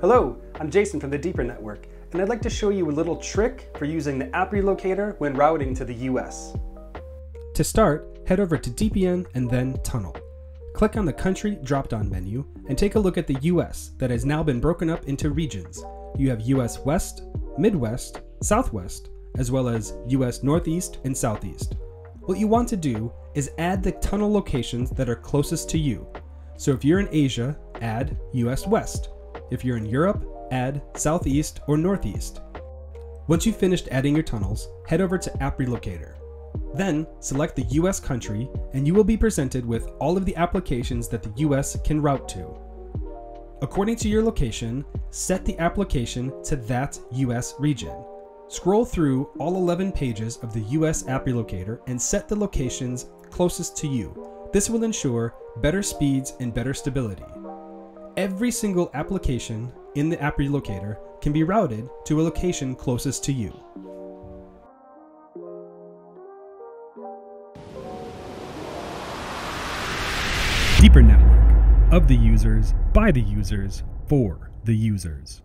Hello, I'm Jason from the Deeper Network, and I'd like to show you a little trick for using the App Relocator when routing to the US. To start, head over to DPN and then Tunnel. Click on the Country drop-down menu and take a look at the US that has now been broken up into regions. You have US West, Midwest, Southwest, as well as US Northeast and Southeast. What you want to do is add the tunnel locations that are closest to you. So if you're in Asia, add US West. If you're in Europe, add Southeast or Northeast. Once you've finished adding your tunnels, head over to App Relocator. Then select the US country and you will be presented with all of the applications that the US can route to. According to your location, set the application to that US region. Scroll through all 11 pages of the US App Relocator and set the locations closest to you. This will ensure better speeds and better stability. Every single application in the App Relocator can be routed to a location closest to you. Deeper Network, of the users, by the users, for the users.